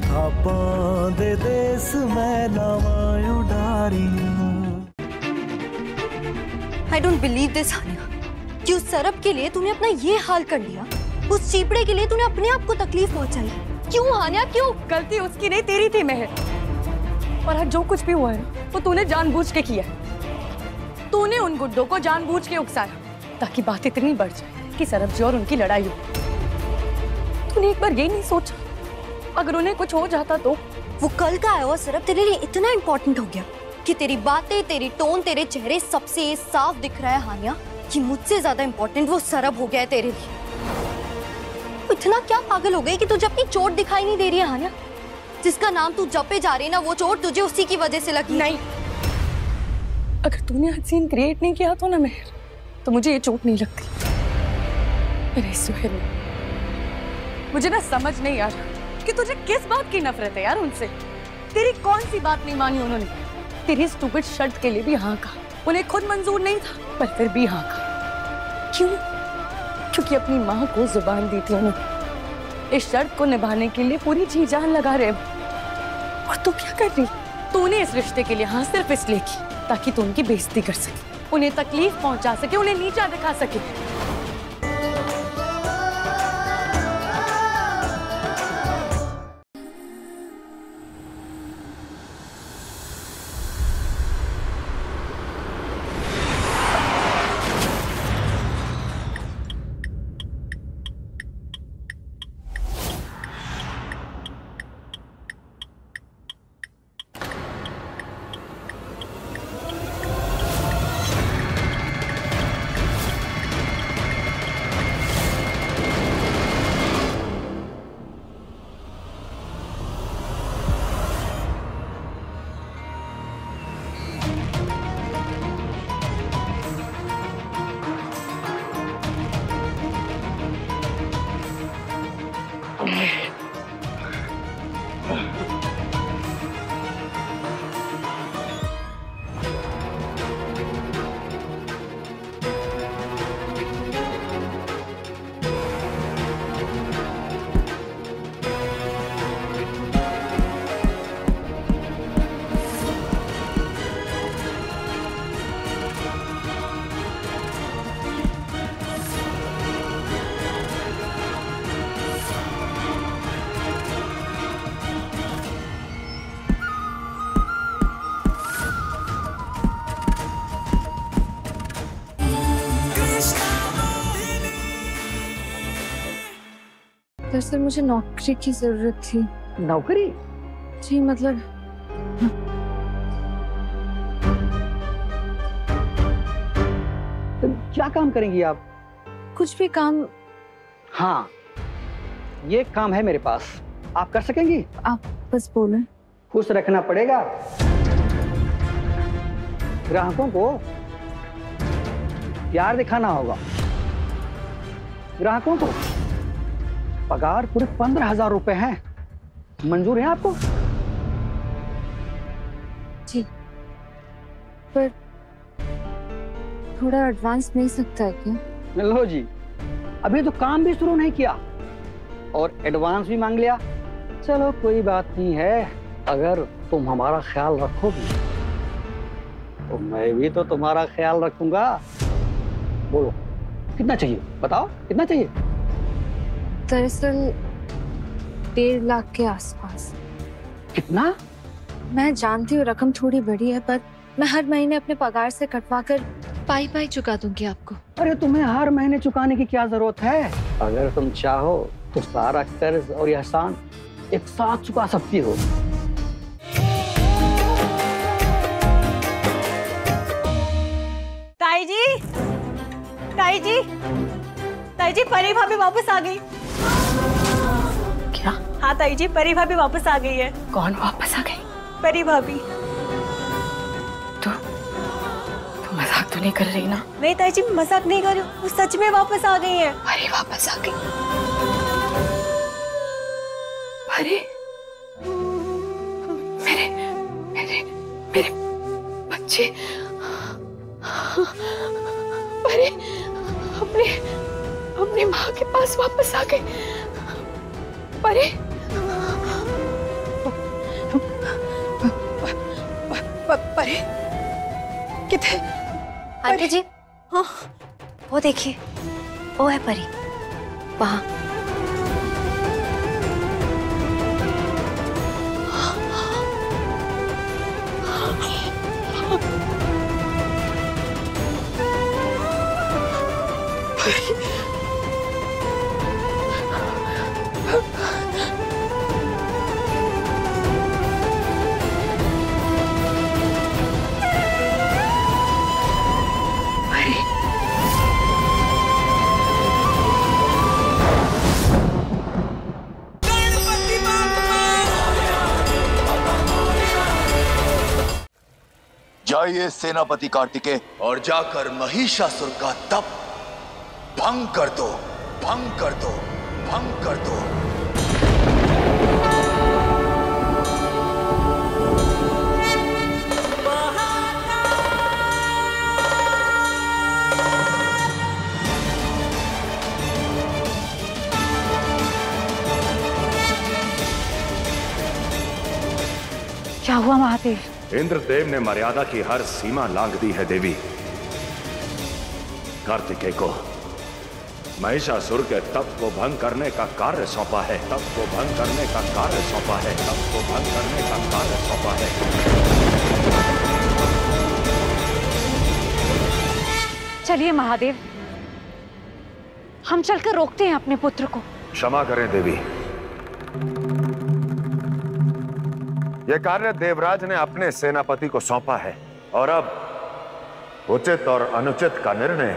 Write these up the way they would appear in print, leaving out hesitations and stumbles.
दे देश में नवायु डारी I don't believe this हानिया। क्यों सरब के लिए तूने अपना ये हाल कर लिया? उस चीपड़े के लिए तूने अपने आप को तकलीफ पहुंचाई। क्यों हानिया क्यों? गलती उसकी नहीं तेरी थी महक। और आज जो कुछ भी हुआ है वो तूने जानबूझ के किया। तूने उन गुड्डों को जानबूझ के उकसाया ताकि बात इतनी बढ़ जाए कि सरब जी और उनकी लड़ाई हो। तूने एक बार ये नहीं सोचा अगर उन्हें कुछ हो जाता तो? वो कल का आया और सरब तेरे लिए इतना इम्पोर्टेंट हो गया कि तेरी बातें तेरी टोन तेरे चेहरे सबसे साफ दिख रहा है हानिया कि मुझसे ज्यादा इम्पोर्टेंट वो सरब हो गया है तेरे लिए। इतना क्या पागल हो गई कि तुझे अपनी चोट दिखाई नहीं दे रही है हानिया? जिसका नाम तू जपे जा रही ना वो चोट तुझे उसी की वजह से लगी। नहीं अगर तूने आज सीन क्रिएट नहीं किया तो ना मेहर तो मुझे ये चोट नहीं लगती। मुझे ना समझ नहीं आ रहा कि तुझे किस बात की नफरत है यार उनसे। तेरी कौन सी बात नहीं मानी उन्होंने? तेरी स्टूपिड शर्त के लिए भी हाँ कहा। उन्हें खुद मंजूर नहीं था पर फिर भी हाँ कहा। क्यों? क्योंकि अपनी माँ को जुबान दी थी उन्होंने। इस शर्त को निभाने के लिए पूरी जी जान लगा रहे हो और तू क्या कर रही? तूने इस रिश्ते के लिए हाँ सिर्फ इसलिए की ताकि तू उनकी बेइज्जती कर सके, उन्हें तकलीफ पहुँचा सके, उन्हें नीचा दिखा सके। सर मुझे नौकरी की जरूरत थी। नौकरी? जी मतलब तो क्या काम करेंगी आप? कुछ भी काम। हाँ ये काम है मेरे पास, आप कर सकेंगी? आप बस बोलें। खुश रखना पड़ेगा ग्राहकों को, प्यार दिखाना होगा ग्राहकों को। पगार पूरे 15,000 रुपए है, मंजूर है आपको? जी पर थोड़ा एडवांस मिल सकता है क्या? लो जी अभी तो काम भी शुरू नहीं किया और एडवांस भी मांग लिया। चलो कोई बात नहीं है, अगर तुम हमारा ख्याल रखोगी तो मैं भी तो तुम्हारा ख्याल रखूंगा। बोलो कितना चाहिए, बताओ कितना चाहिए? दरअसल 1.5 लाख के आसपास। कितना? मैं जानती हूँ रकम थोड़ी बड़ी है पर मैं हर महीने अपने पगार से कटवा कर पाई पाई चुका दूंगी आपको। अरे तुम्हें हर महीने चुकाने की क्या जरूरत है? अगर तुम चाहो तो सारा कर्ज और एहसान एक साथ चुका सकती हो। ताई जी परी भाभी वापस आ गई। हाँ ताई जी परी भाभी वापस आ गई है। कौन वापस आ गई? परी भाभी। तो मजाक तो नहीं कर रही ना? नहीं ताई जी मजाक नहीं कर रही, वो सच में वापस आ गई है। परी वापस आ गई? परी मेरे मेरे मेरे बच्चे, परी अपने अपनी माँ के पास वापस आ गई। परी परे किधर? आंटी जी, हाँ वो देखिए, वो है परी वहाँ। ये सेनापति कार्तिके और जाकर महिषासुर का तप भंग कर दो, भंग कर दो, भंग कर दो। क्या हुआ महादेव? इंद्रदेव ने मर्यादा की हर सीमा लांघ दी है देवी। कार्तिकेय को महिषासुर के तप को भंग करने का कार्य सौंपा है, तप को भंग करने का कार्य सौंपा है, तप को भंग करने का कार्य सौंपा है। चलिए महादेव, हम चलकर रोकते हैं अपने पुत्र को। क्षमा करें देवी, यह कार्य देवराज ने अपने सेनापति को सौंपा है और अब उचित और अनुचित का निर्णय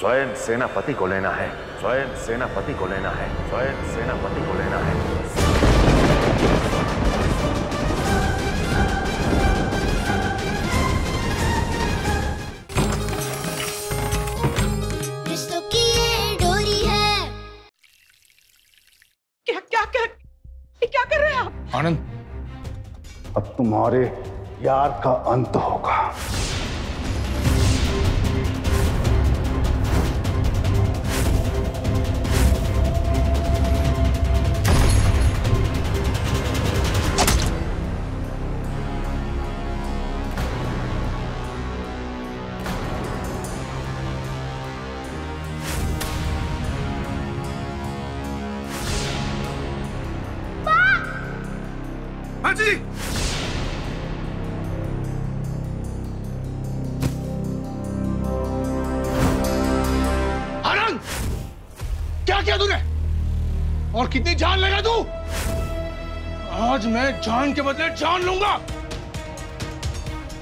स्वयं सेनापति को लेना है, स्वयं सेनापति को लेना है, स्वयं सेनापति को लेना है। रिश्तों की ये डोरी है। क्या क्या क्या क्या कर रहे हैं आप? आनंद, अब तुम्हारे यार का अंत होगा। कितनी जान लगा तू? आज मैं जान के बदले जान लूंगा।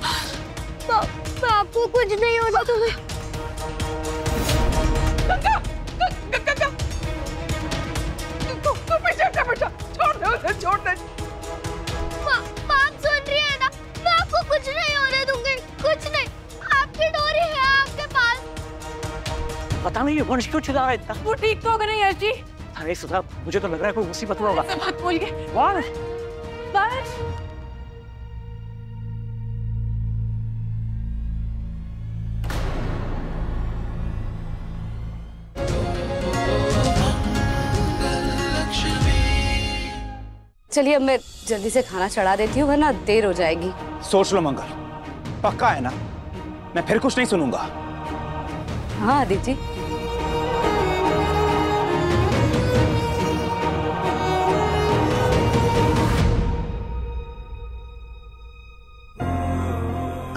आपको कुछ नहीं होगा तुम्हें। गंगा, गंगा, तू पीछे हट बेटा, छोड़ दे उसे, छोड़ दे। माँ सुन रही है ना, मैं आपको कुछ नहीं होने दूंगी, कुछ नहीं। आपकी डोरी है आपके पास। पता नहीं ये वंश क्यों चिल्ला रहा इतना। वो ठीक तो होगा नहीं यश जी? अरे सुधा, मुझे तो लग रहा है कोई मुसीबत हुआ होगा। मत बोलिए। वाह बस, चलिए अब मैं जल्दी से खाना चढ़ा देती हूँ वरना देर हो जाएगी। सोच लो मंगल, पक्का है ना? मैं फिर कुछ नहीं सुनूंगा। हाँ आदित्य,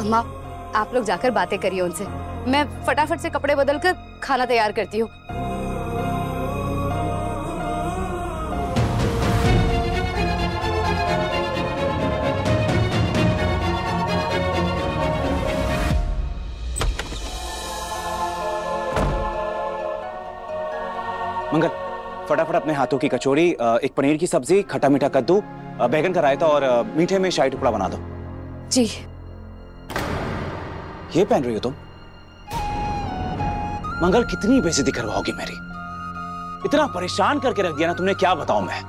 माँ आप लोग जाकर बातें करिए उनसे, मैं फटाफट से कपड़े बदलकर खाना तैयार करती हूँ। मंगल फटाफट अपने हाथों की कचौड़ी, एक पनीर की सब्जी, खट्टा मीठा कद्दू, बैगन का रायता और मीठे में शाही टुकड़ा बना दो। जी। ये पहन रही हो तुम? मंगल कितनी बेइज्जती करवाओगी मेरी? इतना परेशान करके रख दिया ना तुमने, क्या बताऊं मैं।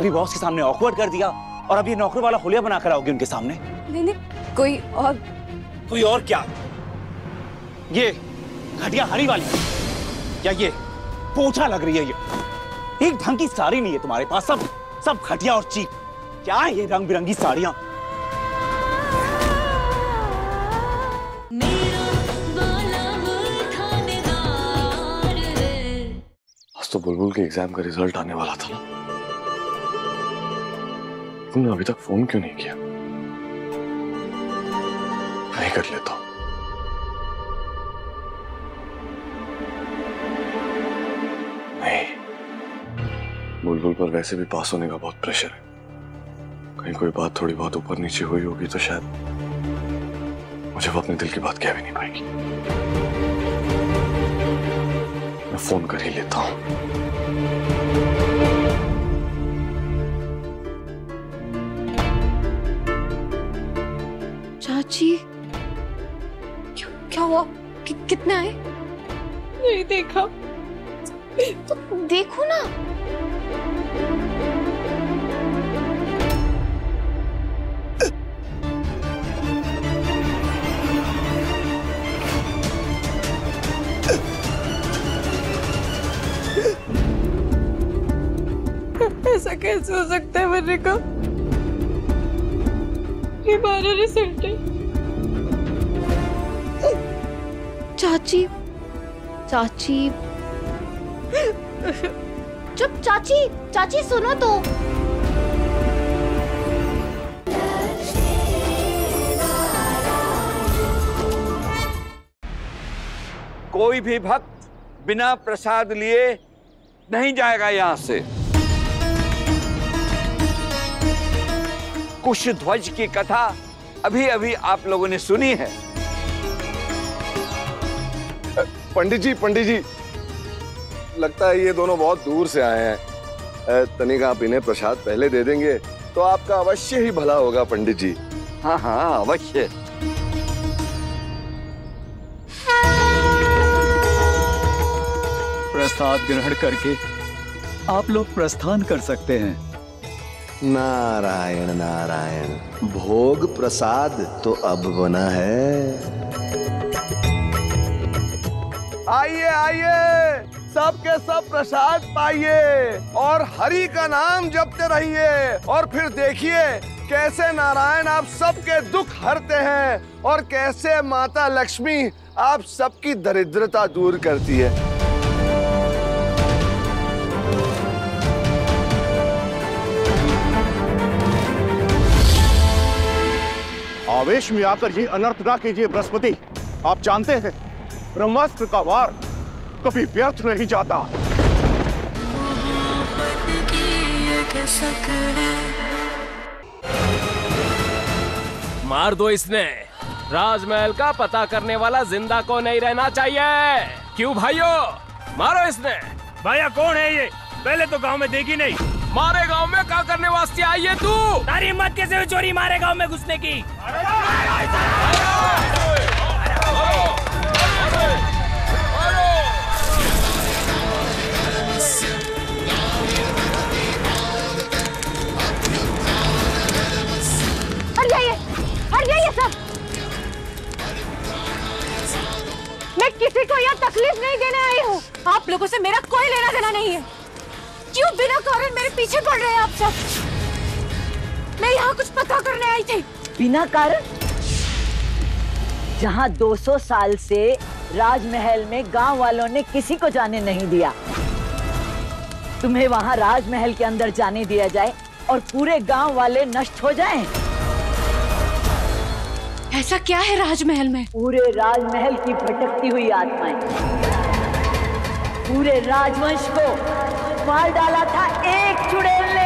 अभी बॉस के सामने ऑकवर्ड कर दिया और अब ये नौकर वाला हुलिया बनाकर आओगी उनके सामने। नहीं नहीं, कोई और क्या? ये घटिया हरी वाली क्या ये पोछा लग रही है? ये एक ढंग की साड़ी नहीं है तुम्हारे पास, सब घटिया और चीप। क्या ये रंग बिरंगी साड़ियां आज तो बुलबुल के एग्जाम का रिजल्ट आने वाला था ना, तुमने अभी तक फोन क्यों नहीं किया? मैं कर लेता हूँ। नहीं, बुलबुल पर वैसे भी पास होने का बहुत प्रेशर है, कहीं कोई बात थोड़ी बहुत ऊपर नीचे हुई होगी तो शायद मुझे वो अपने दिल की बात कह भी नहीं पाएगी। मैं फोन कर ही लेता हूँ। जी क्या हुआ? कितने आए? नहीं देखा तो देखो ना। ऐसा कैसे हो सकता है? मेरे को ये बारह रिजल्ट है। चाची, चाची, चुप चाची, चाची सुनो तो। कोई भी भक्त बिना प्रसाद लिए नहीं जाएगा यहाँ से। कुश ध्वज की कथा अभी अभी आप लोगों ने सुनी है। पंडित जी, लगता है ये दोनों बहुत दूर से आए हैं। तनिक आप इन्हें प्रसाद पहले दे देंगे तो आपका अवश्य ही भला होगा पंडित जी। हाँ हाँ अवश्य। प्रसाद ग्रहण करके आप लोग प्रस्थान कर सकते हैं। नारायण नारायण, भोग प्रसाद तो अब बना है। आइए आइए, सबके सब प्रसाद पाइए और हरि का नाम जपते रहिए और फिर देखिए कैसे नारायण आप सबके दुख हरते हैं और कैसे माता लक्ष्मी आप सबकी दरिद्रता दूर करती है। आवेश में आकर ये अनर्थ ना कीजिए बृहस्पति। आप जानते हैं ब्रह्मास्त्र का वार कभी व्यर्थ नहीं जाता। मार दो इसने। राजमहल का पता करने वाला जिंदा को नहीं रहना चाहिए। क्यों भाइयों? मारो इसने। भैया कौन है ये? पहले तो गांव में देखी नहीं। मारे गांव में क्या करने वास्ते आई है तू? तारी हिम्मत कैसे हुई चोरी मारे गांव में घुसने की? मैं किसी को यह तकलीफ नहीं देने आई हूँ। आप लोगों से मेरा कोई लेना देना नहीं है। क्यों बिना कारण मेरे पीछे पड़ रहे हैं आप सब? मैं यहाँ कुछ पता करने आई थी। बिना कारण? जहाँ 200 साल से राजमहल में गांव वालों ने किसी को जाने नहीं दिया, तुम्हें वहाँ राजमहल के अंदर जाने दिया जाए और पूरे गांव वाले नष्ट हो जाएं? ऐसा क्या है राजमहल में? पूरे राजमहल की भटकती हुई आत्माएं, पूरे राजवंश को मार डाला था एक चुड़ैल ने।